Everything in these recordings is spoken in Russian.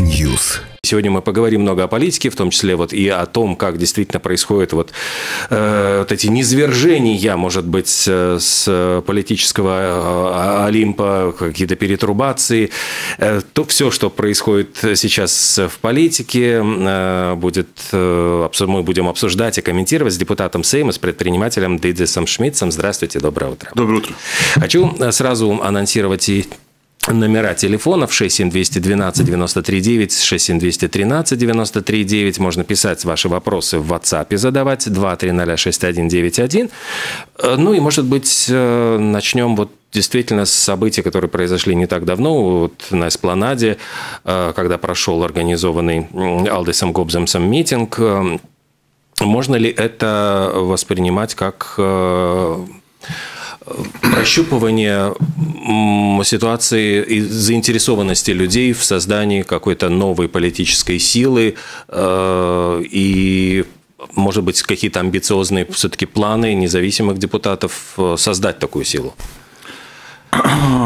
News. Сегодня мы поговорим много о политике, в том числе вот и о том, как действительно происходят вот эти низвержения, может быть, с политического олимпа, какие-то перетрубации. То все, что происходит сейчас в политике, мы будем обсуждать и комментировать с депутатом Сейма, с предпринимателем Дидзисом Шмитсом. Здравствуйте, доброе утро. Доброе утро. Хочу сразу анонсировать и номера телефонов 67212-93-9, 67213-93-9. Можно писать ваши вопросы в WhatsApp и задавать 2306191. Ну и, может быть, начнем вот действительно с событий, которые произошли не так давно. Вот на эспланаде, когда прошел организованный Алдисом Гобземсом митинг, можно ли это воспринимать как прощупывание ситуации и заинтересованности людей в создании какой-то новой политической силы и, может быть, какие-то амбициозные все-таки планы независимых депутатов создать такую силу?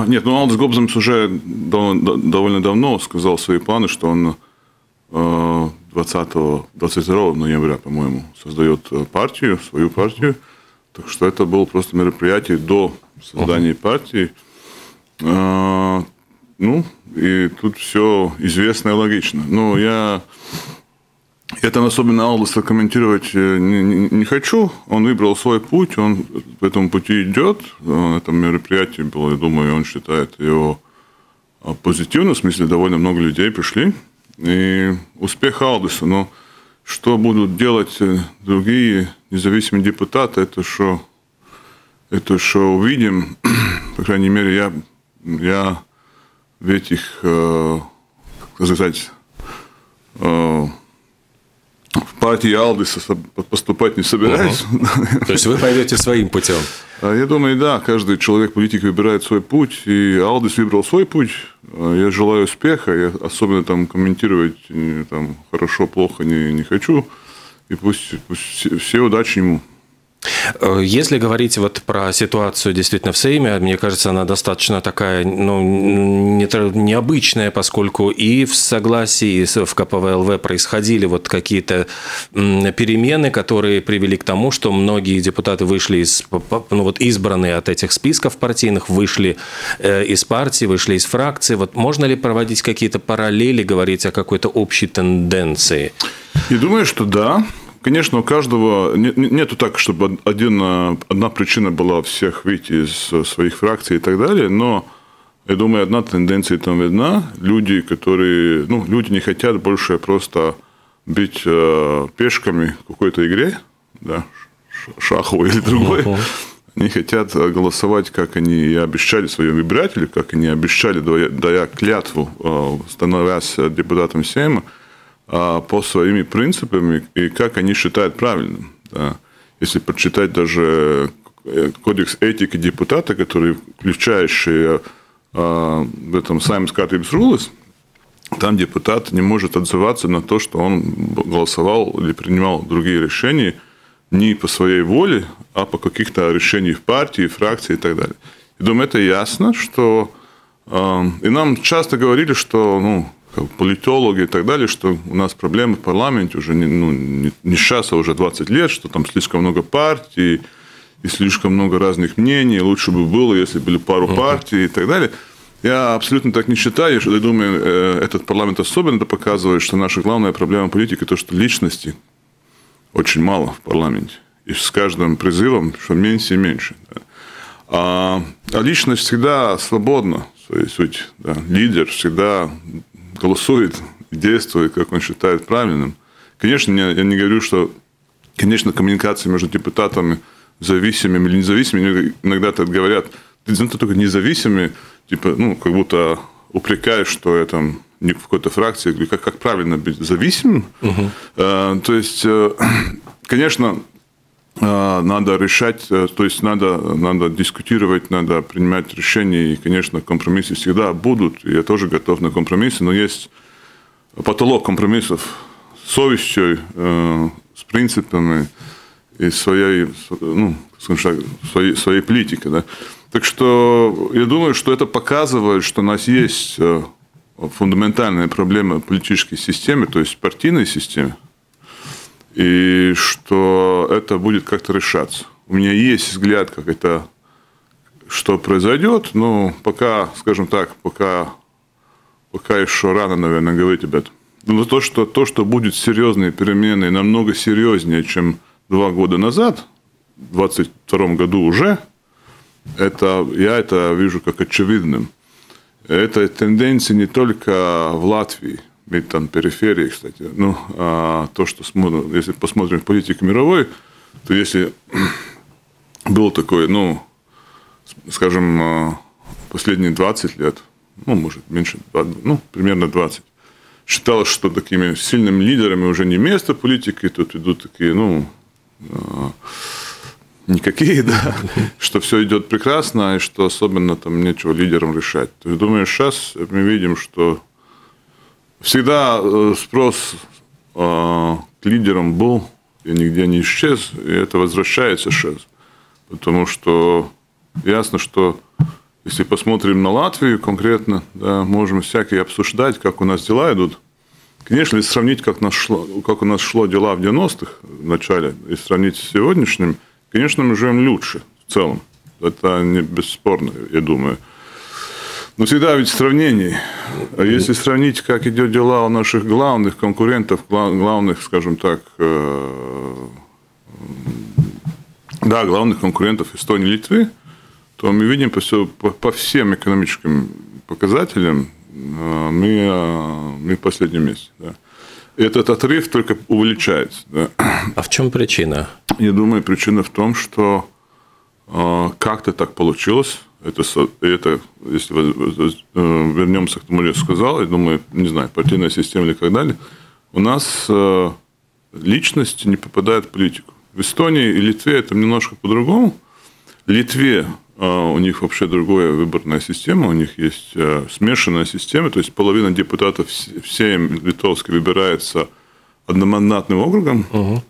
Нет, ну Алдис Гобземс уже довольно давно сказал свои планы, что он 22 ноября, по-моему, создает партию, свою партию. Так что это было просто мероприятие до создания партии. Ну, и тут все известно и логично. Но я это особенно Алдиса комментировать не хочу. Он выбрал свой путь, он по этому пути идет. Это мероприятие было, я думаю, он считает его позитивным. В смысле, довольно много людей пришли. И успех Алдиса, но что будут делать другие независимые депутаты, это что увидим. По крайней мере, я в этих, как сказать, в партии Алдиса поступать не собираюсь. То есть вы пойдете своим путем? Я думаю, да. Каждый человек-политик выбирает свой путь. И Алдис выбрал свой путь. Я желаю успеха. Я особенно там комментировать хорошо, плохо не хочу. И пусть все удачи ему. Если говорить вот про ситуацию действительно в Сейме, мне кажется, она достаточно такая, необычная, поскольку и в Согласии, и в КПВЛВ происходили вот какие-то перемены, которые привели к тому, что многие депутаты вышли избранные от этих списков партийных, вышли из партии, вышли из фракции. Вот можно ли проводить какие-то параллели, говорить о какой-то общей тенденции? Я думаю, что да. Конечно, у каждого нету так, чтобы одна причина была всех выйти из своих фракций и так далее, но я думаю, одна тенденция там видна. Люди, которые, люди не хотят больше просто быть пешками в какой-то игре, да, шаховой или другой. Они хотят голосовать, как они и обещали своим выбирателям, как они обещали, дая клятву, становясь депутатом Сейма, по своими принципам и как они считают правильным. Да. Если почитать даже кодекс этики депутата, который включающий в этом Saim's Cutting Rules, там депутат не может отзываться на то, что он голосовал или принимал другие решения не по своей воле, а по каких-то решениях партии, фракции и так далее. Я думаю, это ясно, что... И нам часто говорили, что... политологи и так далее, что у нас проблемы в парламенте уже не сейчас, а уже 20 лет, что там слишком много партий и слишком много разных мнений, лучше бы было, если были пару партий и так далее. Я абсолютно так не считаю, я думаю, этот парламент особенно это показывает, что наша главная проблема политики, то, что личности очень мало в парламенте, и с каждым призывом, что меньше и меньше. А личность всегда свободна, в своей сути, да. Лидер всегда голосует, действует, как он считает правильным. Конечно, я не говорю, что, конечно, коммуникация между депутатами зависимыми или независимыми, иногда так говорят, ты только независимый, как будто упрекаешь, что я там не в какой-то фракции, как правильно быть зависимым. То есть, конечно, надо решать, то есть надо дискутировать, надо принимать решения, и, конечно, компромиссы всегда будут, я тоже готов на компромиссы, но есть потолок компромиссов с совестью, с принципами и своей политикой. Да? Так что я думаю, что это показывает, что у нас есть фундаментальная проблема политической системы, то есть партийной системы, и что это будет как-то решаться. У меня есть взгляд, как это, что произойдет, но пока, скажем так, пока еще рано, наверное, говорить об этом. Но то, что будут серьезные перемены, намного серьезнее, чем 2 года назад, в 2022 году уже, я это вижу как очевидным. Это тенденция не только в Латвии, ведь там периферии, кстати. Ну, то, что если посмотрим политику мировой, то если был такой, ну, скажем, последние 20 лет, ну, может, меньше, ну, примерно 20, считалось, что такими сильными лидерами уже не место политики, тут идут такие, ну, никакие, да, что все идет прекрасно, и что особенно там нечего лидерам решать. То есть, думаю, сейчас мы видим, что всегда спрос к лидерам был и нигде не исчез, и это возвращается сейчас. Потому что ясно, что если посмотрим на Латвию конкретно, да, можем всякие обсуждать, как у нас дела идут. Конечно, если сравнить, как у нас шло дела в 90-х в начале, и сравнить с сегодняшним, конечно, мы живем лучше в целом. Это не бесспорно, я думаю. Но всегда ведь сравнений. Если сравнить, как идет дела у наших главных конкурентов, главных, скажем так, да, главных конкурентов Эстонии и Литвы, то мы видим по всем экономическим показателям мы в последнем месте. Да. Этот отрыв только увеличается. Да. А в чем причина? Я думаю, причина в том, что как-то так получилось. Это если вернемся к тому, что я сказал, я думаю, не знаю, партийная система или так далее, у нас личности не попадают в политику. В Эстонии и Литве это немножко по-другому. В Литве у них вообще другая выборная система, у них есть смешанная система, то есть половина депутатов в Сейм литовской выбирается одномандатным округом,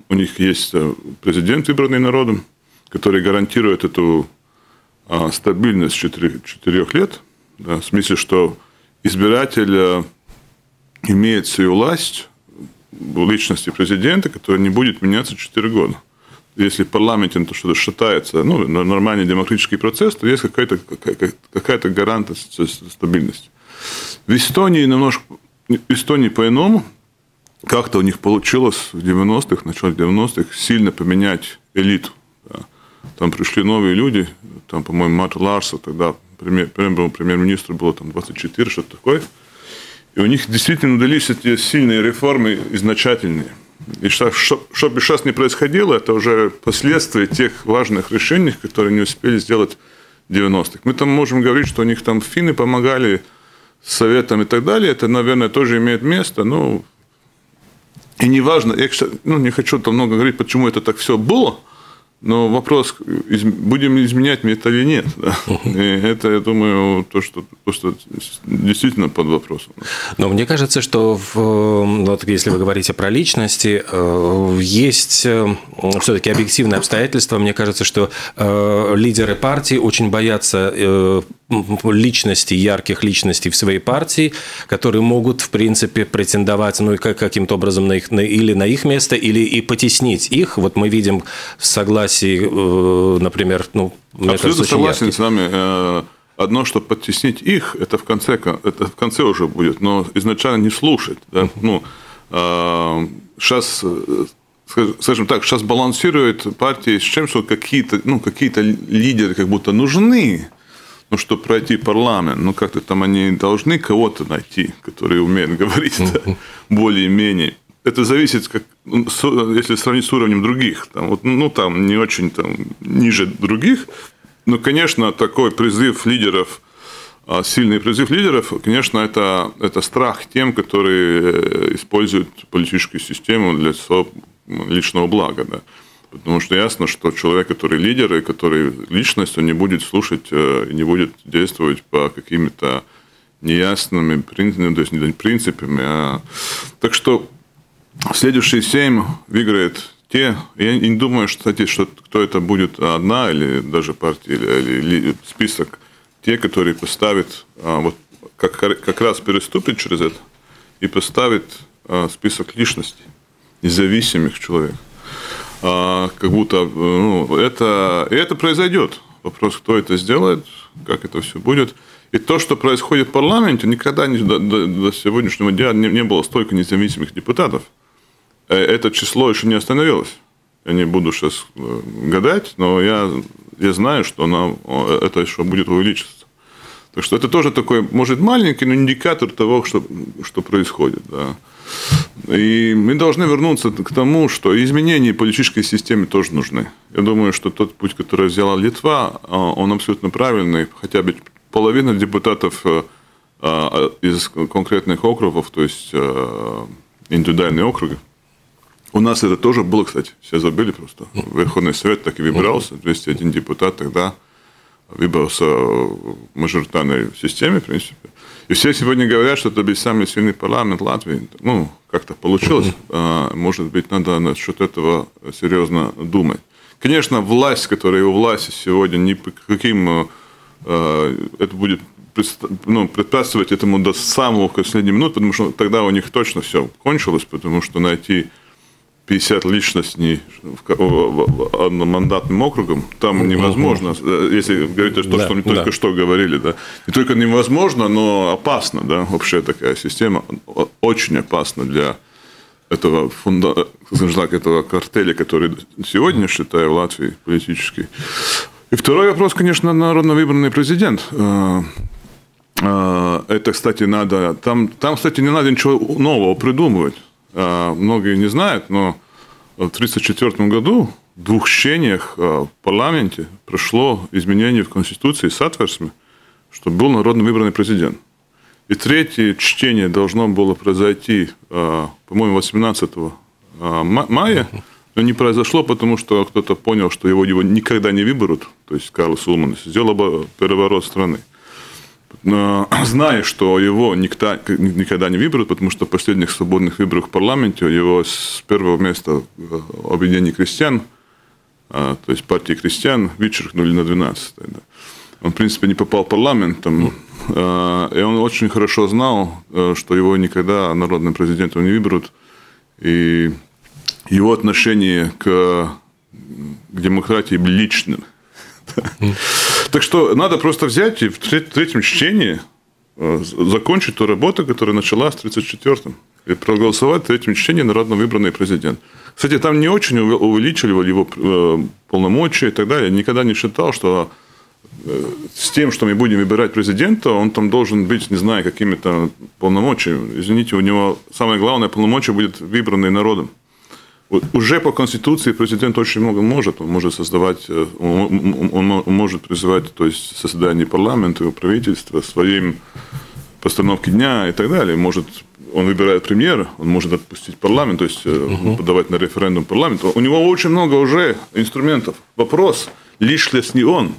у них есть президент, выбранный народом, который гарантирует эту стабильность 4 лет, да, в смысле, что избиратель имеет свою власть в личности президента, которая не будет меняться 4 года. Если в парламенте что-то считается, ну, нормальный демократический процесс, то есть какая-то гарантия стабильности. В Эстонии немножко, в Эстонии по-иному, как-то у них получилось в 90-х, начале 90-х сильно поменять элиту. Да. Там пришли новые люди, там, по-моему, Март Ларсо, тогда премьер-министр было там 24, что-то такое. И у них действительно удались эти сильные реформы изначальные. И что бы сейчас не происходило, это уже последствия тех важных решений, которые не успели сделать в 90-х. Мы там можем говорить, что у них там финны помогали с советом и так далее. Это, наверное, тоже имеет место. Но и не важно, я, ну, не хочу там много говорить, почему это так все было, но вопрос, будем ли изменять мы это или нет. Да? И это, я думаю, то, что действительно под вопросом. Но мне кажется, что вот если вы говорите про личности, есть все-таки объективные обстоятельства. Мне кажется, что лидеры партии очень боятся личностей, ярких личностей в своей партии, которые могут, в принципе, претендовать, ну, каким-то образом на их, или на их место, или и потеснить их. Вот мы видим в Согласии, например, ну, абсолютно согласен яркий. С вами. Одно, что подтеснить их, это в конце уже будет, но изначально не слушать. Да? Ну, сейчас, скажем так, сейчас балансирует партия с чем, что какие-то лидеры как будто нужны, ну, чтобы пройти парламент, ну, как-то там они должны кого-то найти, который умеет говорить, да, более-менее. Это зависит, если сравнить с уровнем других. Там, вот, ну, там не очень там, ниже других. Но, конечно, такой призыв лидеров, сильный призыв лидеров, конечно, это страх тем, которые используют политическую систему для своего личного блага. Да. Потому что ясно, что человек, который лидер и который личность, он не будет слушать, не будет действовать по каким-то неясными принципами, то есть не принципами. Так что в следующий Сейм выиграет те, я не думаю, кстати, что кто это будет, одна или даже партия, или список, те, которые поставят вот как раз переступит через это и поставит список личностей, независимых человек. Как будто ну, это произойдет. Вопрос, кто это сделает, как это все будет. И то, что происходит в парламенте, никогда до сегодняшнего дня не было столько независимых депутатов. Это число еще не остановилось. Я не буду сейчас гадать, но я знаю, что это еще будет увеличиться. Так что это тоже такой, может, маленький, но индикатор того, что происходит. Да. И мы должны вернуться к тому, что изменения политической системе тоже нужны. Я думаю, что тот путь, который взяла Литва, он абсолютно правильный. Хотя бы половина депутатов из конкретных округов, то есть индивидуальные округи. У нас это тоже было, кстати, все забыли просто. Верховный Совет так и выбирался, 201 депутат тогда выбрался в мажоритарной системе, в принципе. И все сегодня говорят, что это самый сильный парламент Латвии. Ну, как-то получилось. Может быть, надо насчет этого серьезно думать. Конечно, власть, которая у власти сегодня, ни по каким... Это будет предпосылать этому до самого последней минуты, потому что тогда у них точно все кончилось, потому что найти... 50 личностей в одномандатным округом, там невозможно, если говорить о том, что мы только что говорили, да. Не только невозможно, но опасно, да, вообще такая система, очень опасна для этого этого картеля, который сегодня, считаю, в Латвии политический. И второй вопрос, конечно, народно выбранный президент. Это, кстати, надо, там, кстати, не надо ничего нового придумывать. Многие не знают, но в 1934 году в двух чтениях в парламенте прошло изменение в Конституции Сатверсме, что был народно выбранный президент. И третье чтение должно было произойти, по-моему, 18 мая, но не произошло, потому что кто-то понял, что его никогда не выберут, то есть Карлис Улманис, сделал бы переворот страны. Зная, что его никогда не выберут, потому что в последних свободных выборах в парламенте его с первого места объединения крестьян, то есть партии крестьян, вычеркнули на 12. Да. Он, в принципе, не попал в парламент, там, и он очень хорошо знал, что его никогда народным президентом не выберут. И его отношение к демократии личным. Так что надо просто взять и в третьем чтении закончить ту работу, которая началась в 1934-м. И проголосовать в третьем чтении народно выбранный президент. Кстати, там не очень увеличивали его полномочия и так далее. Я никогда не считал, что с тем, что мы будем выбирать президента, он там должен быть, не знаю, какими-то полномочиями. Извините, у него самое главное полномочия будет выбранный народом. Уже по Конституции президент очень много может. Он может создавать, он может призывать, то есть создание парламента, правительства, своим постановки дня и так далее. Может, он выбирает премьера, он может отпустить парламент, то есть подавать на референдум парламент. У него очень много уже инструментов. Вопрос, лишь ли не он.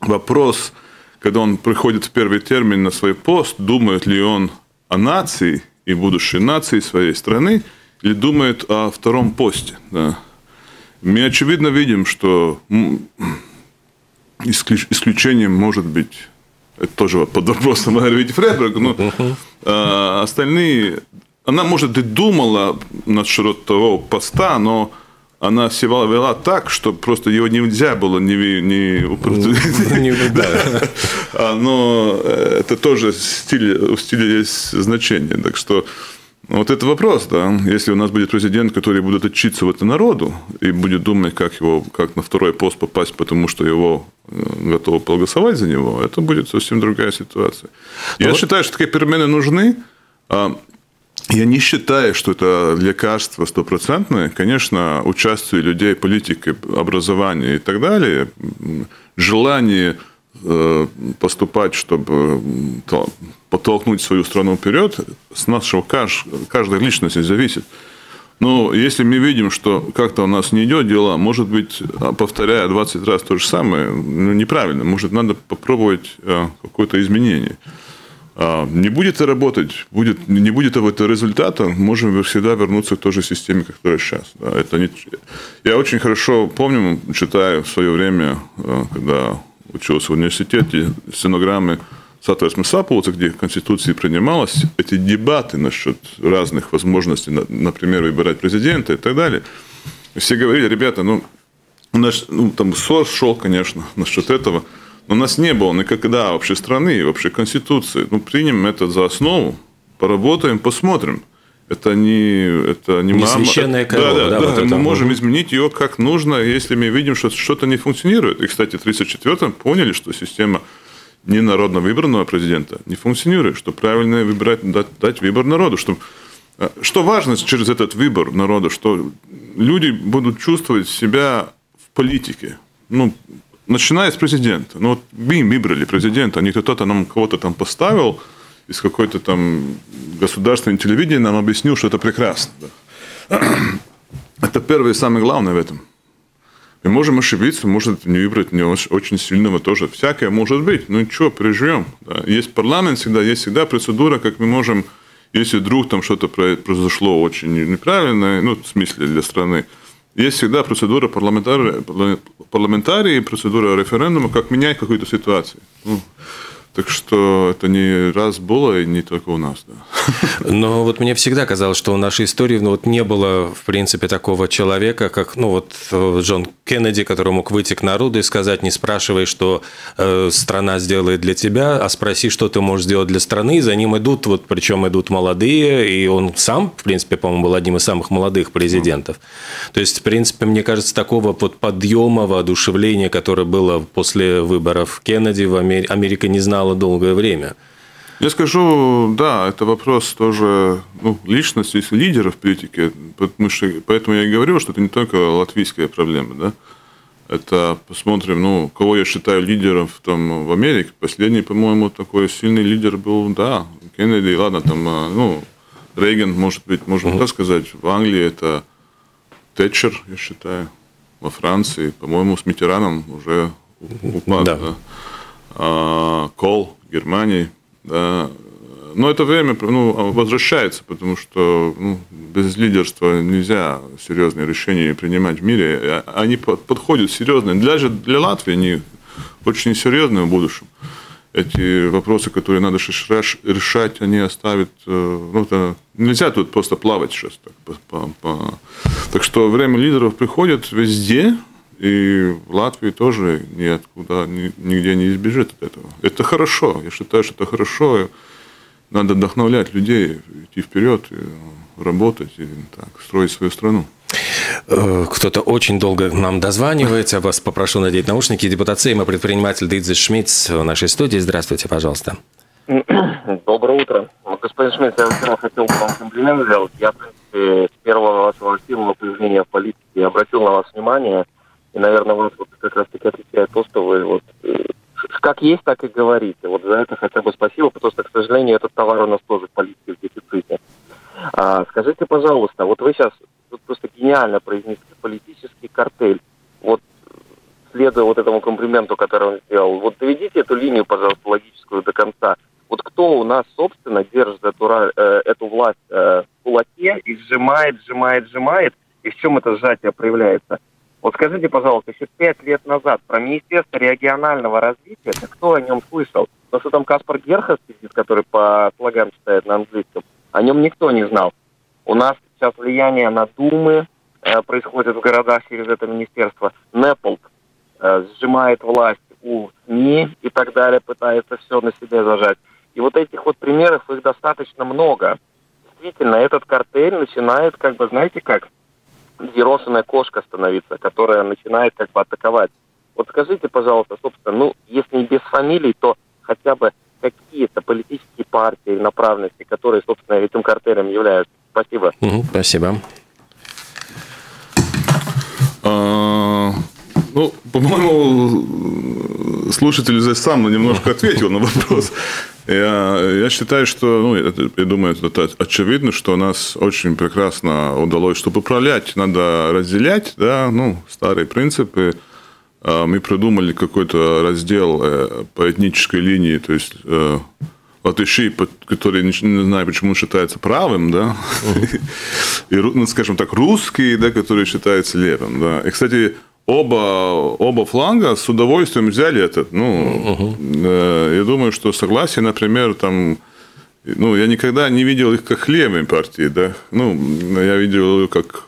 Вопрос, когда он приходит в первый термин на свой пост, думает ли он о нации и будущей нации своей страны, или думает о втором посте. Да. Мы, очевидно, видим, что исключением может быть, это тоже под вопросом Маргареты Фрейберг, но остальные... Она, может, и думала насчет второго поста, но она себя вела так, что просто его нельзя было не Но это тоже стиль значения. Так что... Вот это вопрос, да. Если у нас будет президент, который будет учиться в этом народу и будет думать, как на второй пост попасть, потому что его готовы проголосовать за него, это будет совсем другая ситуация. Я считаю, что такие перемены нужны. Я не считаю, что это лекарство стопроцентное. Конечно, участие людей, политики, образование и так далее, желание поступать, чтобы подтолкнуть свою страну вперед, с нашего каждой личности зависит. Но если мы видим, что как-то у нас не идет дела, может быть, повторяя 20 раз то же самое, ну, неправильно. Может, надо попробовать какое-то изменение. Не будет это работать, не будет этого результата, можем всегда вернуться к той же системе, которая сейчас. Да, это не... Я очень хорошо помню, читаю в свое время, когда учился в университете, стенограммы Сатверсме сапулуса, где Конституция принималась, эти дебаты насчет разных возможностей, например, выбирать президента и так далее, все говорили, ребята, там ссор шел, конечно, насчет этого, но у нас не было никогда общей страны, общей Конституции. Примем это за основу, поработаем, посмотрим. Это не мама. Священная корова. Да, мы можем изменить ее как нужно, если мы видим, что что-то не функционирует. И, кстати, в 1934-м поняли, что система ненародно выбранного президента не функционирует, что правильно выбирать, дать выбор народу. Что важно через этот выбор народу, что люди будут чувствовать себя в политике. Начиная с президента. Мы выбрали президента, а не кто-то нам кого-то там поставил, из какой-то там государственного телевидения нам объяснил, что это прекрасно. Это первое и самое главное в этом. Мы можем ошибиться, может не выбрать не очень сильного тоже. Всякое может быть. Ничего, переживем. Да. Есть парламент всегда, есть всегда процедура, как мы можем, если вдруг там что-то произошло очень неправильное, в смысле для страны, есть всегда процедура парламентарии, процедура референдума, как менять какую-то ситуацию. Так что это не раз было, и не только у нас. Да. Но вот мне всегда казалось, что в нашей истории не было, в принципе, такого человека, как Джон Кеннеди, который мог выйти к народу и сказать, не спрашивай, что страна сделает для тебя, а спроси, что ты можешь сделать для страны. И за ним идут, причем идут молодые, и он сам, в принципе, по-моему, был одним из самых молодых президентов. То есть, в принципе, мне кажется, такого подъема, воодушевления, которое было после выборов Кеннеди, Америка не знала долгое время. Я скажу, да, это вопрос тоже личности, лидеров политики, поэтому я и говорю, что это не только латвийская проблема, да? Это посмотрим, кого я считаю лидером в Америке. Последний, по-моему, такой сильный лидер был, да, Кеннеди, ладно, там, Рейган, может быть, можно так сказать. В Англии это Тетчер, я считаю, во Франции, по-моему, с Миттераном уже упал, да. Кол Германии, да. Но это время возвращается, потому что без лидерства нельзя серьезные решения принимать в мире. Они подходят серьезные, даже для Латвии они очень серьезные в будущем. Эти вопросы, которые надо решать, они оставят... нельзя тут просто плавать сейчас. Так что время лидеров приходит везде. И в Латвии тоже нигде не избежит от этого. Это хорошо. Я считаю, что это хорошо. Надо вдохновлять людей, идти вперед, работать и строить свою страну. Кто-то очень долго нам дозванивается. Я вас попрошу надеть наушники. Депутат Сейма, предприниматель Дидзис Шмитс в нашей студии. Здравствуйте, пожалуйста. Доброе утро. Господин Шмидт, я, во-первых, хотел бы вам комплимент сделать. Я, в принципе, с первого вашего активного появления в политике обратил на вас внимание. И, наверное, вас как раз-таки отвечает то, что вы как есть, так и говорите. Вот за это хотя бы спасибо, потому что, к сожалению, этот товар у нас тоже в политике в дефиците. Скажите, пожалуйста, вы сейчас просто гениально произнесли политический картель. Следуя этому комплименту, который он сделал, доведите эту линию, пожалуйста, логическую до конца. Кто у нас, собственно, держит эту власть в кулаке и сжимает, и в чем это сжатие проявляется? Скажите, пожалуйста, еще 5 лет назад про Министерство регионального развития, кто о нем слышал? Потому что там Каспар Герхас сидит, который по слогам читает на английском, о нем никто не знал. У нас сейчас влияние на думы происходит в городах через это министерство. Неполт сжимает власть у СМИ и так далее, пытается все на себе зажать. И этих примеров, их достаточно много. Действительно, этот картель начинает, знаете как, взъерошенная кошка становится, которая начинает атаковать. Скажите, пожалуйста, собственно, если не без фамилий, то хотя бы какие-то политические партии или направленности, которые, собственно, этим картелем являются. Спасибо. Спасибо. По-моему, слушатель здесь сам немножко ответил на вопрос. Я считаю, что, я думаю, это очевидно, что у нас очень прекрасно удалось, чтобы управлять, надо разделять, да, старые принципы. Мы придумали какой-то раздел по этнической линии, то есть латыши, которые, не знаю, почему считаются правым, да, и, скажем так, русские, да, которые считаются левым, да. И, кстати, Оба фланга с удовольствием взяли этот. Я думаю, что согласие, например, там, я никогда не видел их как левой партии, да. Я видел их как,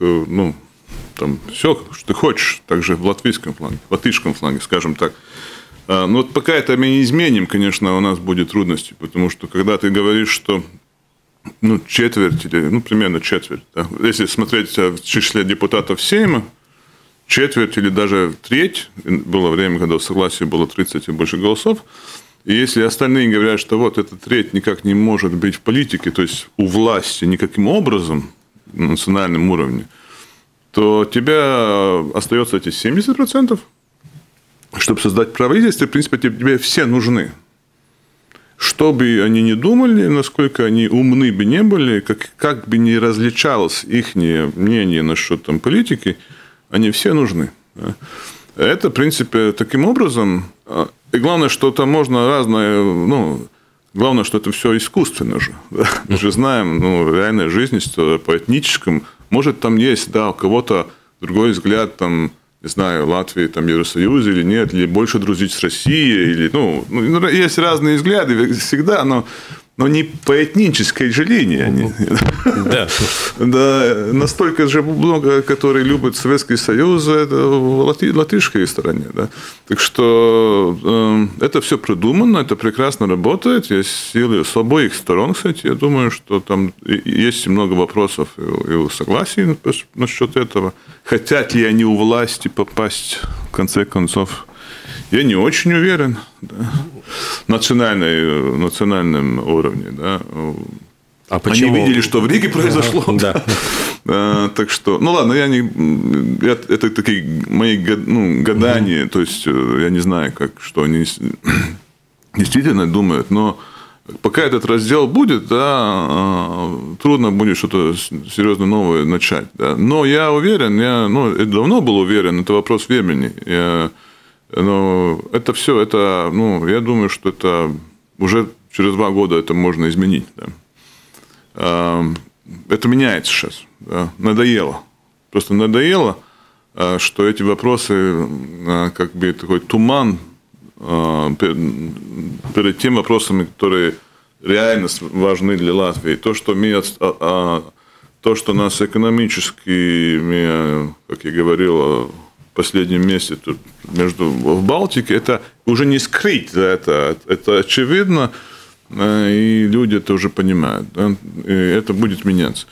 там, все, что ты хочешь, также в латышском фланге, скажем так. Но вот пока это мы не изменим, конечно, у нас будут трудности, потому что когда ты говоришь, что четверть, или, примерно четверть, да, если смотреть в числе депутатов Сейма, четверть или даже треть, было время, когда в согласии было 30 и больше голосов, и если остальные говорят, что вот эта треть никак не может быть в политике, то есть у власти никаким образом на национальном уровне, то у тебя остается эти 70%, чтобы создать правительство, в принципе, тебе все нужны. Что бы они ни думали, насколько они умны бы не были, как бы ни различалось их мнение насчет там, политики, они все нужны. Это, в принципе, таким образом. И главное, что там можно разное... главное, что это все искусственно же. Да? Мы же знаем, реальная жизнь по этническому. Может, там есть, да, у кого-то другой взгляд, там, не знаю, Латвии, там, Евросоюз или нет, или больше дружить с Россией, или, есть разные взгляды всегда, но не по этнической же линии они. Да. Да, настолько же много, которые любят Советский Союз, это в латышской стороне. Да? Так что это все придумано, это прекрасно работает, есть силы с обоих сторон, кстати, я думаю, что там есть много вопросов и у согласий насчет этого. Хотят ли они у власти попасть, в конце концов? Я не очень уверен, да. Национальном уровне. Да. А почему? Они видели, что в Риге произошло. Да. Да. Так что, ладно, это такие мои гадания, то есть я не знаю, что они действительно думают, но пока этот раздел будет, да, трудно будет что-то серьезно новое начать. Да. Но я уверен, я давно был уверен, это вопрос времени. Но это все, я думаю, что это уже через 2 года это можно изменить. Да. Это меняется сейчас. Да. Надоело. Просто надоело, что эти вопросы, как бы такой туман перед теми вопросами, которые реально важны для Латвии. То, что нас экономически, как я говорил, в последнем месте в Балтике, это уже не скрыть, да, это очевидно, и люди это уже понимают, да, и это будет меняться.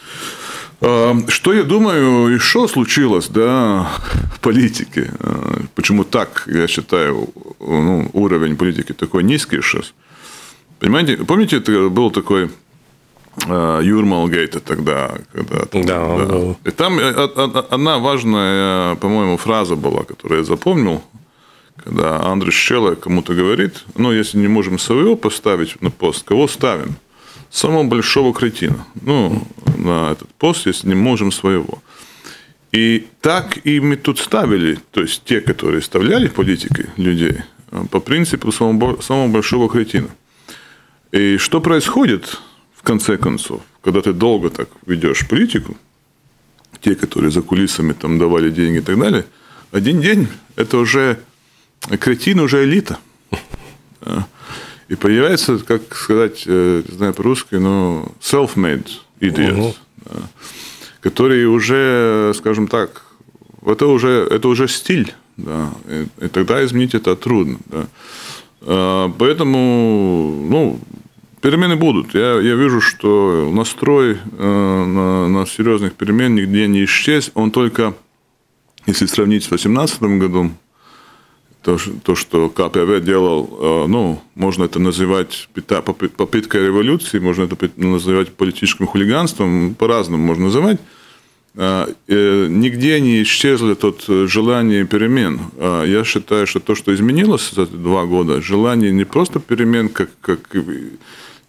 Что, я думаю, еще случилось, да, в политике, почему так, я считаю, уровень политики такой низкий сейчас. Понимаете, помните, это был такой... Юрмалгейта тогда. Да. И там одна важная, по-моему, фраза была, которую я запомнил, когда Андрей Шелла кому-то говорит, если не можем своего поставить на пост, кого ставим? Самого большого кретина. На этот пост, если не можем своего. И так и мы тут ставили, то есть те, которые вставляли в политики людей, по принципу самого большого кретина. И что происходит? В конце концов, когда ты долго так ведешь политику, те, которые за кулисами там давали деньги и так далее, один день это уже кретин, уже элита. И появляется, как сказать, не знаю по-русски, но self-made idiot, который уже, скажем так, это уже стиль. Да, и тогда изменить это трудно. Да. Поэтому, перемены будут. Я вижу, что настрой на серьезных перемен нигде не исчез. Он только, если сравнить с 2018 годом, то, что КПВ делал, можно это называть попыткой революции, можно это называть политическим хулиганством, по-разному можно называть. Нигде не исчезло это желание перемен. Я считаю, что то, что изменилось за 2 года, желание не просто перемен, как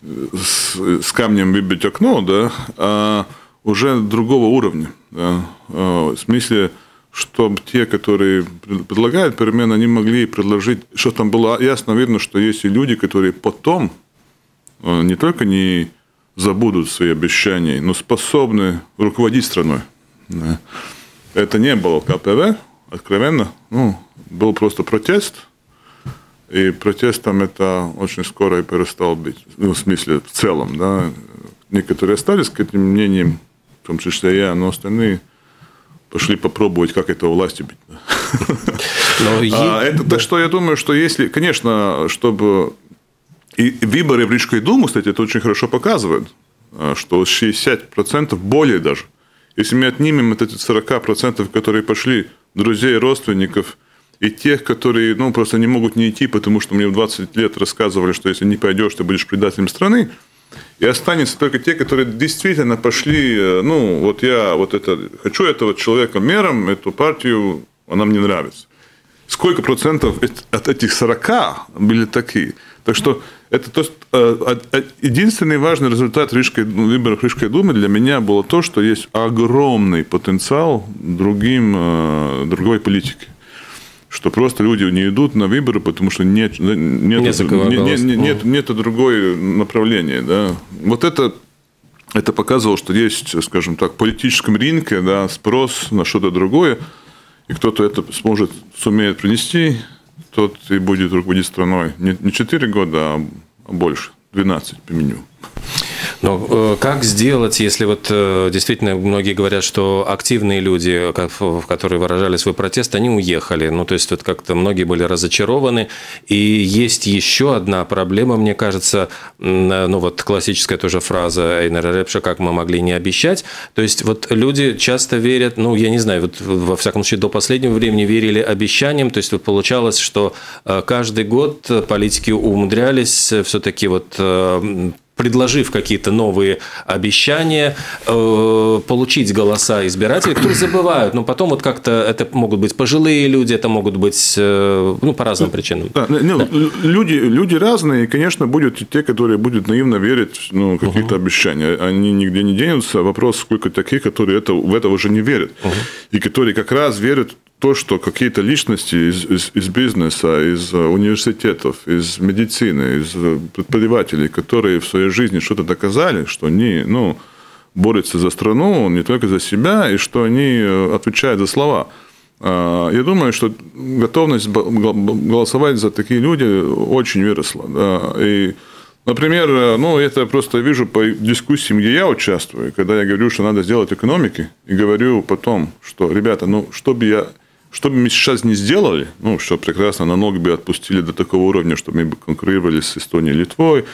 с камнем выбить окно, да, а уже другого уровня. Да. В смысле, чтобы те, которые предлагают перемены, они могли предложить, что там было ясно видно, что есть и люди, которые потом не только не забудут свои обещания, но способны руководить страной. Да. Это не было КПВ, откровенно, ну, был просто протест, и протестом это очень скоро и перестал быть, ну, в смысле, в целом, да, некоторые остались к этим мнениям, в том числе я, но остальные пошли попробовать, как это у власти бить. Так что я думаю, что если, конечно, чтобы... И выборы в Рижскую думу, кстати, это очень хорошо показывают, что 60% более даже. Если мы отнимем вот эти 40%, которые пошли, друзей, родственников, и тех, которые, ну, просто не могут не идти, потому что мне в 20 лет рассказывали, что если не пойдешь, ты будешь предателем страны, и останется только те, которые действительно пошли, ну, вот я вот это хочу этого человека мером, эту партию, она мне нравится. Сколько процентов от этих 40 были такие? Так что это единственный важный результат выборов Рижской думы для меня было то, что есть огромный потенциал другой политики. Что просто люди не идут на выборы, потому что нет другое направление. Да. Вот это показывало, что есть, скажем так, в политическом рынке, да, спрос на что-то другое, и кто-то это сумеет принести, тот и будет руководить страной не 4 года, а больше, 12 по меню. Но как сделать, если вот действительно многие говорят, что активные люди, которые выражали свой протест, они уехали. Ну, то есть, вот как-то многие были разочарованы. И есть еще одна проблема, мне кажется, ну, вот классическая тоже фраза Эйнара Репша, как мы могли не обещать. То есть, вот люди часто верят, ну, я не знаю, вот во всяком случае, до последнего времени верили обещаниям. То есть, вот получалось, что каждый год политики умудрялись все-таки вот... предложив какие-то новые обещания, получить голоса избирателей, которые забывают. Но потом вот как-то это могут быть пожилые люди, это могут быть ну, по разным причинам. Да, да. Люди разные, и, конечно, будут и те, которые будут наивно верить в какие-то обещания. Они нигде не денутся. Вопрос, сколько таких, которые в это уже не верят. И которые как раз верят в то, что какие-то личности из бизнеса, из университетов, из медицины, из предпринимателей, которые в своей жизни что-то доказали, что они, ну, борются за страну, не только за себя, и что они отвечают за слова. Я думаю, что готовность голосовать за такие люди очень выросла. Да? И, например, ну, это просто вижу по дискуссиям, где я участвую, когда я говорю, что надо сделать экономики, и говорю потом, что, ребята, ну, что бы мы сейчас не сделали, ну, что прекрасно, налог бы отпустили до такого уровня, чтобы мы бы конкурировали с Эстонией и Литвой.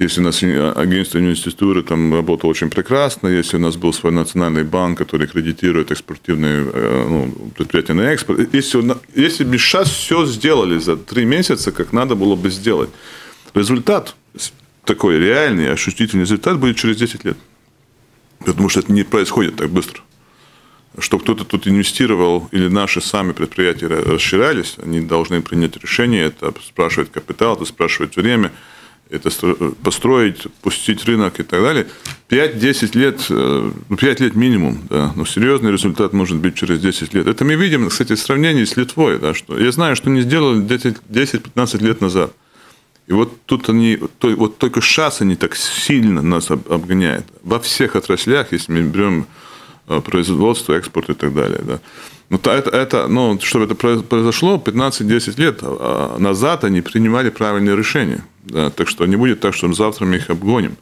Если у нас агентство инвеституры там работало очень прекрасно, если у нас был свой национальный банк, который кредитирует экспортивные предприятия на экспорт. Если бы сейчас все сделали за 3 месяца, как надо было бы сделать, результат такой реальный, ощутительный результат будет через 10 лет. Потому что это не происходит так быстро. Что кто-то тут инвестировал или наши сами предприятия расширялись, они должны принять решение, это спрашивает капитал, это спрашивает время. Это построить, пустить рынок и так далее. 5-10 лет, 5 лет минимум, да. Но серьезный результат может быть через 10 лет. Это мы видим, кстати, в сравнении с Литвой. Да, что я знаю, что они сделали 10-15 лет назад. И вот тут они, вот только сейчас они так сильно нас обгоняют. Во всех отраслях, если мы берем производство, экспорт и так далее. Да. Но чтобы это произошло, 15-10 лет назад они принимали правильные решения. Да, так что не будет так, что завтра мы их обгоним.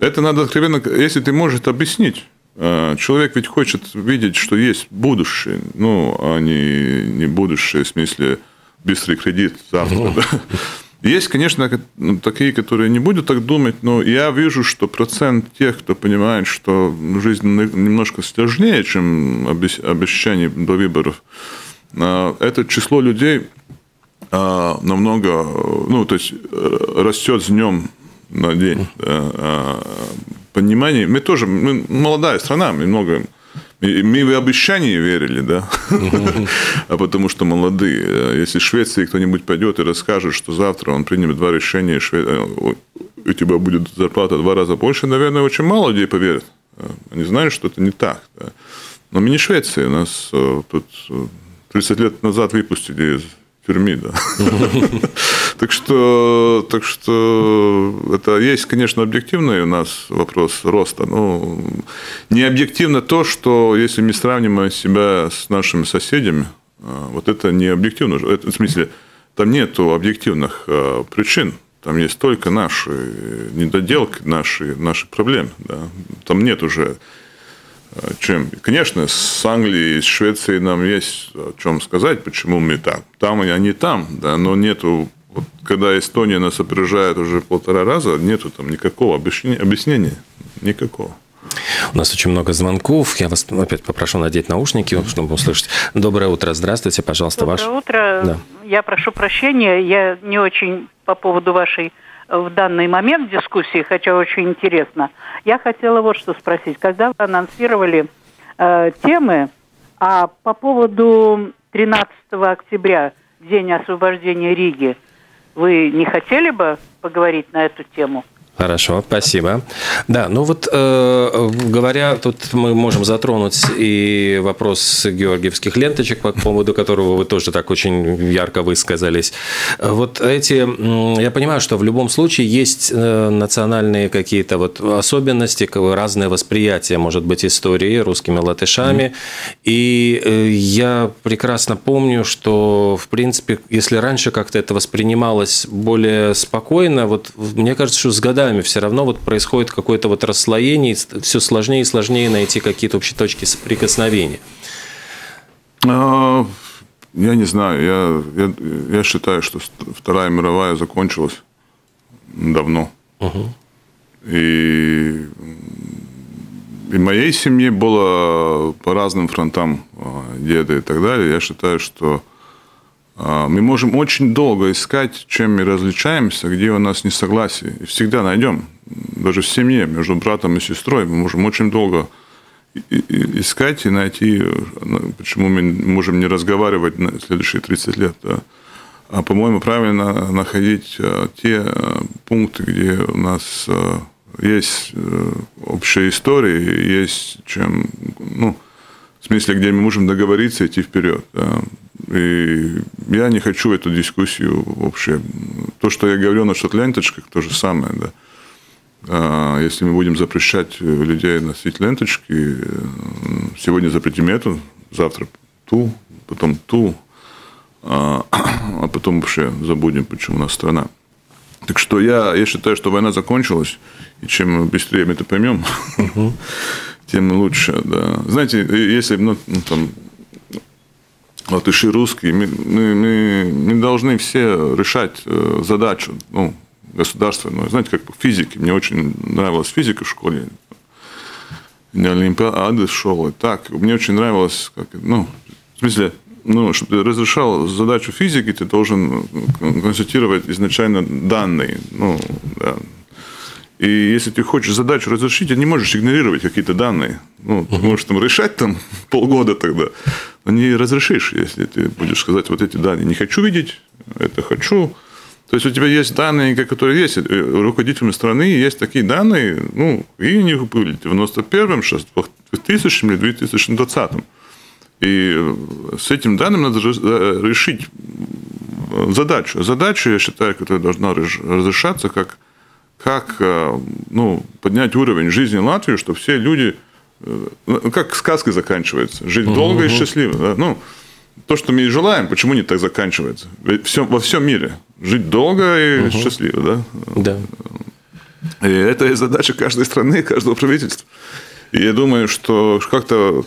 Это надо откровенно, если ты можешь это объяснить. Человек ведь хочет видеть, что есть будущее, ну, а не будущее, в смысле, быстрый кредит завтра. Да. Есть, конечно, такие, которые не будут так думать, но я вижу, что процент тех, кто понимает, что жизнь немножко сложнее, чем обещание до выборов, это число людей... намного, ну, то есть, растет с днем на день понимание. Мы тоже, мы молодая страна, мы много, мы в обещания верили, да, потому что молодые. Если в Швеции кто-нибудь пойдет и расскажет, что завтра он примет 2 решения, у тебя будет зарплата 2 раза больше, наверное, очень мало людей поверят. Они знают, что это не так. Да? Но мы не Швеция, у нас тут 30 лет назад выпустили тюрьмы, да. Так что это есть, конечно, объективный у нас вопрос роста, но не объективно то, что если мы сравним себя с нашими соседями, Вот это не объективно. Это, в смысле, там нет объективных причин. Там есть только наши недоделки, наши проблемы. Да? Там нет уже чем. Конечно, с Англией, с Швецией нам есть о чем сказать, почему мы так. Там они там, да? Но нету. Вот, когда Эстония нас опережает уже 1,5 раза, нету там никакого объяснения. Никакого. У нас очень много звонков. Я вас опять попрошу надеть наушники, чтобы услышать. Доброе утро. Здравствуйте, пожалуйста. Доброе утро. Да. Я прошу прощения. Я не очень по поводу вашей в данный момент дискуссии, хотя очень интересно. Я хотела вот что спросить. Когда вы анонсировали темы, а по поводу 13 октября, День освобождения Риги, вы не хотели бы поговорить на эту тему? Хорошо, спасибо. Да, ну вот, говоря, тут мы можем затронуть и вопрос георгиевских ленточек, по поводу которого вы тоже так очень ярко высказались. Вот эти, я понимаю, что в любом случае есть национальные какие-то вот особенности, разное восприятие, может быть, истории русскими латышами. И я прекрасно помню, что, в принципе, если раньше как-то это воспринималось более спокойно, вот мне кажется, что с годами все равно вот происходит какое-то вот расслоение, все сложнее и сложнее найти какие-то общие точки соприкосновения. Я не знаю, я считаю, что Вторая мировая закончилась давно. Угу. И моей семье было по разным фронтам деда и так далее. Я считаю, что мы можем очень долго искать, чем мы различаемся, где у нас несогласие. И всегда найдем. Даже в семье, между братом и сестрой, мы можем очень долго искать и найти, почему мы можем не разговаривать на следующие 30 лет. Да. А, по-моему, правильно находить те пункты, где у нас есть общая история, есть чем... Ну, в смысле, где мы можем договориться и идти вперед. Да. И я не хочу эту дискуссию вообще. То, что я говорю на шорт-ленточках, то же самое. Да. Если мы будем запрещать людей носить ленточки, сегодня запретим эту, завтра ту, а потом вообще забудем, почему у нас страна. Так что я считаю, что война закончилась, и чем быстрее мы это поймем, тем лучше. Да. Знаете, если... Латыши, русские, мы должны все решать задачу государственную. Знаете, как в физике. Мне очень нравилась физика в школе. Не олимпиады шел и так. Мне очень нравилось, чтобы ты разрешал задачу физики, ты должен консультировать изначально данные. Да. И если ты хочешь задачу разрешить, ты не можешь игнорировать какие-то данные. Ты можешь там решать там полгода тогда, но не разрешишь, если ты будешь сказать, вот эти данные не хочу видеть, это хочу. То есть у тебя есть данные, которые есть. У руководителей страны есть такие данные, и они были в 91-м, сейчас в 2000-м или 2020-м. И с этим данным надо решить задачу. Задача, я считаю, которая должна разрешаться, как поднять уровень жизни Латвии, чтобы все люди... Как сказка заканчивается. Жить долго и счастливо. Да? То, что мы и желаем, почему не так заканчивается? Во всем мире. Жить долго и счастливо. Да? Да. И это и задача каждой страны, каждого правительства. И я думаю, что как-то...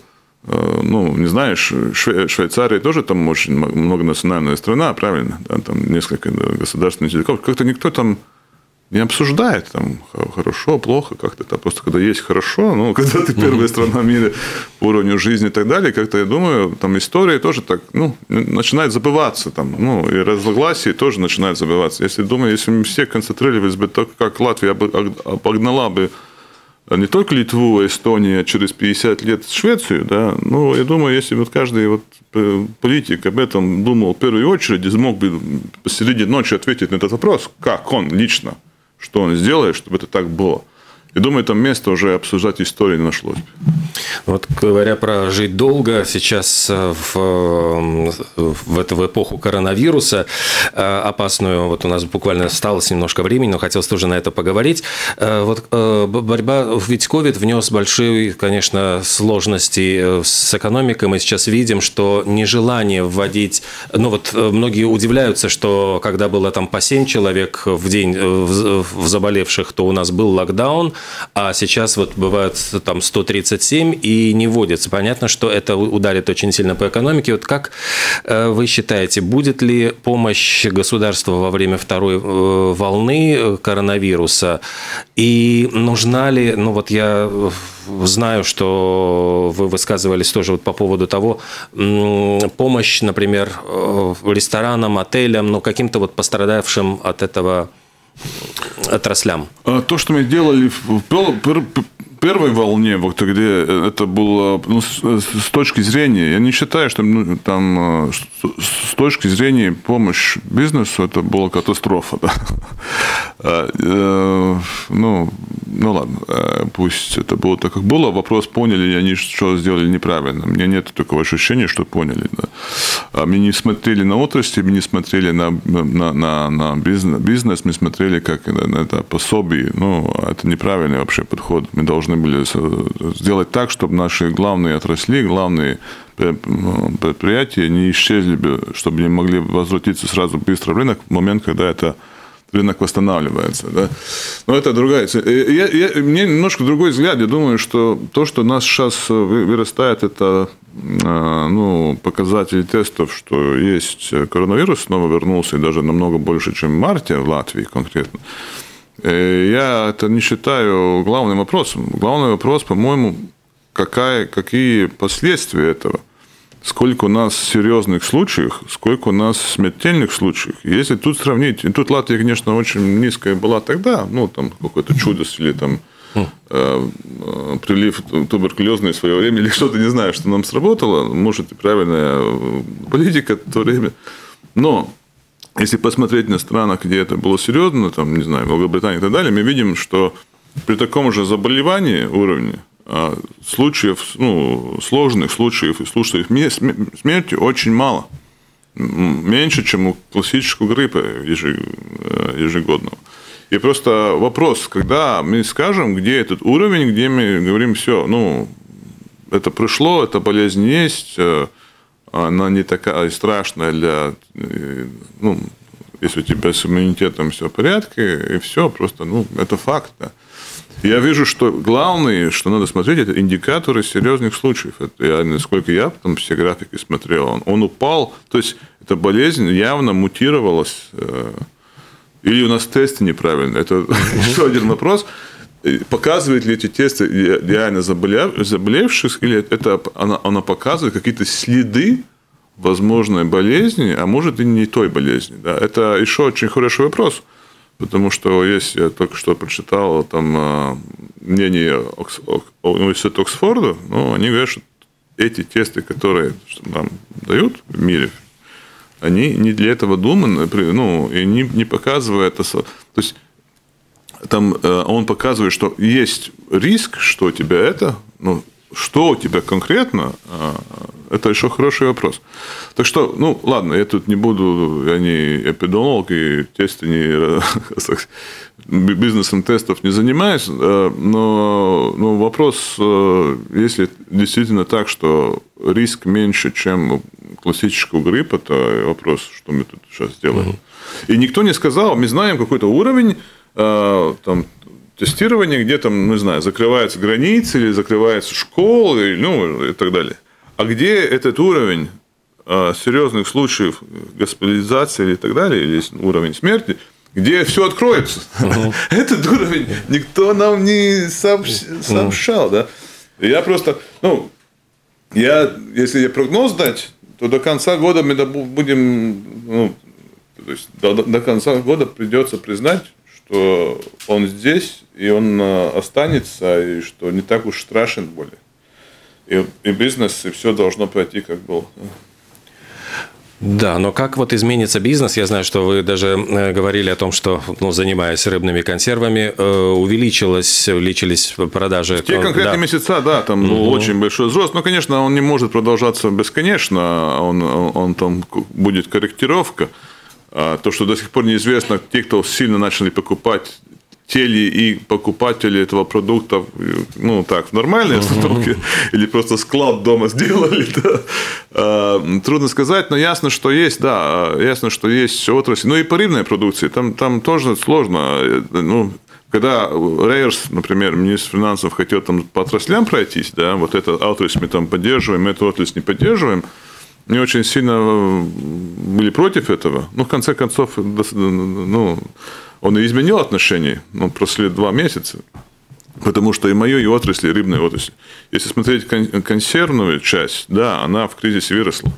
Швейцария тоже там очень многонациональная страна, правильно? Да? Там несколько государственных языков. Как-то никто там... не обсуждает там хорошо, плохо, как-то там. Просто когда есть хорошо, когда ты первая страна в мире по уровню жизни и так далее, как-то, я думаю, там история тоже так, начинает забываться там, и разногласия тоже начинают забываться. Если мы все концентрировались бы так, как Латвия обогнала бы не только Литву, Эстонию, а через 50 лет Швецию, да, я думаю, если бы каждый политик об этом думал в первую очередь, смог бы посреди ночи ответить на этот вопрос, как он лично, что он сделает, чтобы это так было. Я думаю, там место уже обсуждать историю нашлось. Вот говоря про «жить долго», сейчас в эпоху коронавируса опасную, вот у нас буквально осталось немножко времени, но хотелось тоже на это поговорить. Вот борьба, ведь ковид внес большие, конечно, сложности с экономикой. Мы сейчас видим, что нежелание вводить, ну вот многие удивляются, что когда было там по 7 человек в день в заболевших, то у нас был локдаун, а сейчас вот бывает там 137 и не вводится. Понятно, что это ударит очень сильно по экономике. Вот как вы считаете, будет ли помощь государства во время второй волны коронавируса? И нужна ли, ну вот я знаю, что вы высказывались тоже вот по поводу того, помощь, например, ресторанам, отелям, ну каким-то вот пострадавшим от этого отраслям. То, что мы делали в первой волне, вот где это было, ну, с точки зрения, я не считаю, что ну, там с точки зрения помощи бизнесу это была катастрофа. Да? Ну ладно, пусть это было так, как было. Вопрос, поняли ли они, что сделали неправильно. У меня нет такого ощущения, что поняли. Да? Мы не смотрели на отрасли, мы не смотрели на бизнес, мы смотрели как на это пособие. Ну, это неправильный вообще подход. Мы должны были сделать так, чтобы наши главные отрасли, главные предприятия не исчезли бы, чтобы не могли возвратиться сразу быстро в рынок в момент, когда это рынок восстанавливается. Да? Но это другая цель. Мне немножко другой взгляд. Я думаю, что то, что нас сейчас вырастает, это ну, показатель тестов, что есть коронавирус, снова вернулся, и даже намного больше, чем в марте в Латвии конкретно. Я это не считаю главным вопросом. Главный вопрос, по-моему, какие последствия этого. Сколько у нас серьезных случаев, сколько у нас смертельных случаев. Если тут сравнить, и тут Латвия, конечно, очень низкая была тогда, ну, там, какое-то чудо или там прилив туберкулезный в свое время, или что-то, не знаю, что нам сработало, может, и правильная политика в то время. Но если посмотреть на страны, где это было серьезно, там, не знаю, Великобритания и так далее, мы видим, что при таком же заболевании уровне случаев, ну, сложных случаев и случаев смерти очень мало. Меньше, чем у классического гриппа ежегодного. И просто вопрос, когда мы скажем, где этот уровень, где мы говорим, все, ну, это пришло, эта болезнь есть, она не такая страшная для, ну, если у тебя с иммунитетом все в порядке, и все, просто, ну, это факт. Да. Я вижу, что главное, что надо смотреть, это индикаторы серьезных случаев. Это я, насколько я там все графики смотрел, он упал, то есть эта болезнь явно мутировалась, или у нас тесты неправильные, это еще один вопрос. Показывает ли эти тесты реально заболевших, или это она показывает какие-то следы возможной болезни, а может и не той болезни. Да? Это еще очень хороший вопрос, потому что есть, я только что прочитал там мнение университета Оксфорда, но они говорят, что эти тесты, которые нам дают в мире, они не для этого думаны, ну, и не показывают. То есть там он показывает, что есть риск, что у тебя это, ну, что у тебя конкретно, это еще хороший вопрос. Так что, ну, ладно, я тут не буду, я не эпидемиолог, и тесты не, бизнесом тестов не занимаюсь, но вопрос, если действительно так, что риск меньше, чем у классического гриппа, то вопрос, что мы тут сейчас делаем. И никто не сказал, мы знаем какой-то уровень, там, тестирование, где там, не знаю, закрываются границы или закрываются школы, ну, и так далее. А где этот уровень серьезных случаев госпитализации и так далее, или уровень смерти, где все откроется? Этот уровень никто нам не сообщал. Да? Я просто, ну, если я прогноз дать, то до конца года мы будем, то есть до конца года придется признать, что он здесь, и он останется, и что не так уж страшен более. И бизнес, и все должно пройти, как было. Да, но как вот изменится бизнес? Я знаю, что вы даже говорили о том, что, ну, занимаясь рыбными консервами, увеличились продажи. В те конкретные месяца, да, там был очень большой взрост. Но, конечно, он не может продолжаться бесконечно, он там будет корректировка. То, что до сих пор неизвестно, те, кто сильно начали покупать, те ли и покупатели этого продукта, ну, так, в нормальной обстановке, или просто склад дома сделали, да? Трудно сказать, но ясно, что есть, да, ясно, что есть отрасль. Ну, и по рыбной продукции, там тоже сложно. Ну, когда Рейерс, например, министр финансов, хотел там по отраслям пройтись, да, вот этот отрасль мы там поддерживаем, эту отрасль не поддерживаем, не очень сильно были против этого. Ну, в конце концов, ну... Он и изменил отношения, но прошли 2 месяца, потому что и мою, и отрасли, и рыбная отрасль. Если смотреть консервную часть, да, она в кризисе выросла.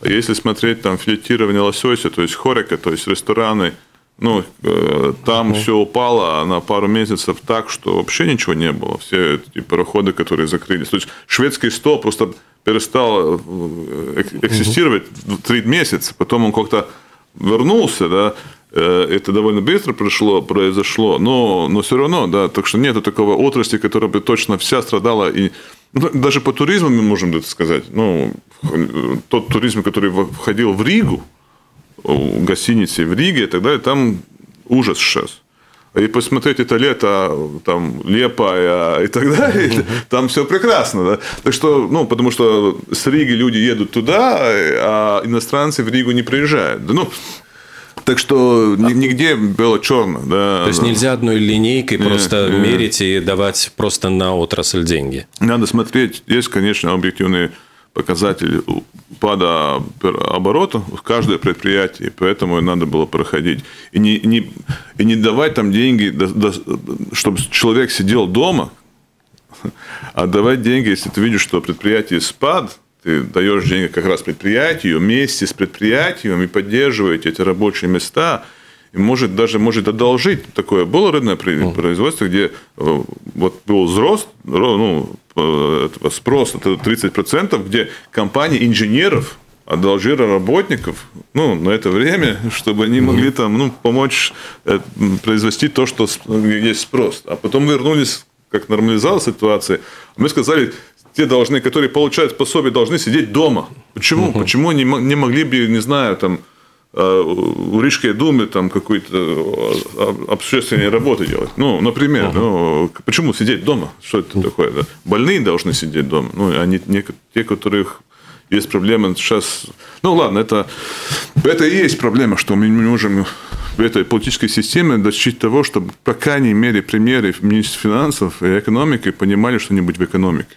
А если смотреть там филетирование лосося, то есть хорека, то есть рестораны, ну, там все упало на пару месяцев так, что вообще ничего не было. Все эти пароходы, которые закрылись. То есть шведский стол просто перестал эксистировать 3 месяца, потом он как-то вернулся, да. Это довольно быстро произошло, но все равно, да, так что нету такого отрасли, которая бы точно вся страдала. И даже по туризму мы можем это сказать. Ну, тот туризм, который входил в Ригу, в гостиницы в Риге и так далее, там ужас сейчас. И посмотреть это лето, там, Лепая и так далее, там все прекрасно. Да? Так что, ну, потому что с Риги люди едут туда, а иностранцы в Ригу не приезжают. Ну, так что нигде было черно. Да, то есть нельзя одной линейкой просто мерить и давать просто на отрасль деньги. Надо смотреть. Есть, конечно, объективный показатель упада оборота в каждое предприятие. Поэтому надо было проходить. И не давать там деньги, чтобы человек сидел дома, а давать деньги, если ты видишь, что предприятие спад. Ты даешь деньги как раз предприятию, вместе с предприятием, и поддерживаете эти рабочие места. И может, даже может одолжить. Такое было рыбное производство, где вот был взрост, ну, этого спроса, это 30%, где компании инженеров одолжили работников, ну, на это время, чтобы они могли там, ну, помочь произвести то, что есть спрос. А потом вернулись, как нормализовалась ситуация. Мы сказали... Те должны, которые получают пособие, должны сидеть дома. Почему? Почему они не могли бы, не знаю, там, в Рижской думе там какую-то общественную работу делать? Ну, например, ну, почему сидеть дома? Что это такое? Да? Больные должны сидеть дома. Ну, они те, у которых есть проблемы сейчас. Ну, ладно, это и есть проблема, что мы не можем в этой политической системе достичь того, чтобы, по крайней мере, премьеры, министры финансов и экономики понимали что-нибудь в экономике.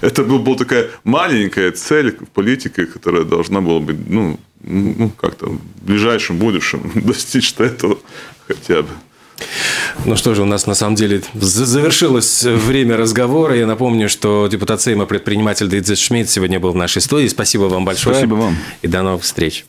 Это была такая маленькая цель в политике, которая должна была быть, ну, как-то в ближайшем будущем достичь-то этого хотя бы. Ну что же, у нас на самом деле завершилось время разговора. Я напомню, что депутат Сейма, предприниматель Дидзис Шмитс сегодня был в нашей студии. Спасибо вам большое. Спасибо вам. И до новых встреч.